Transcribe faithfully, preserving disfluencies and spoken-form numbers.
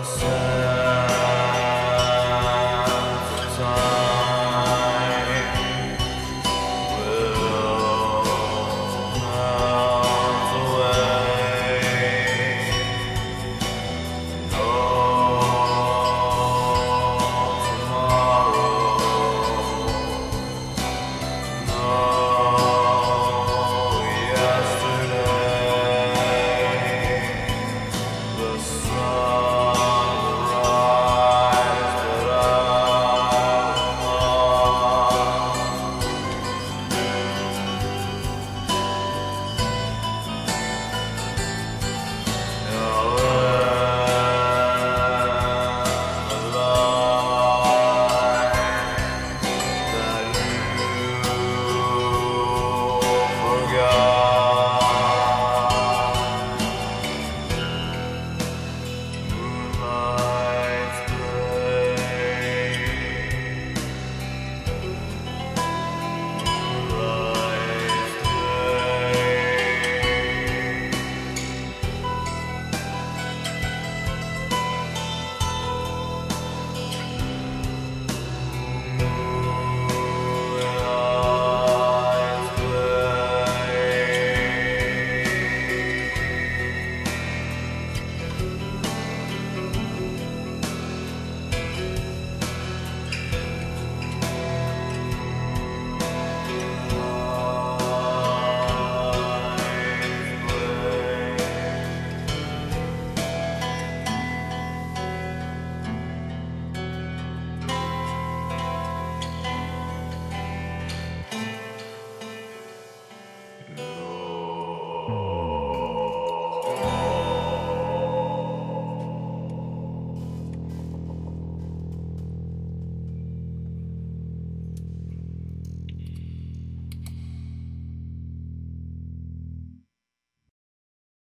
the sun.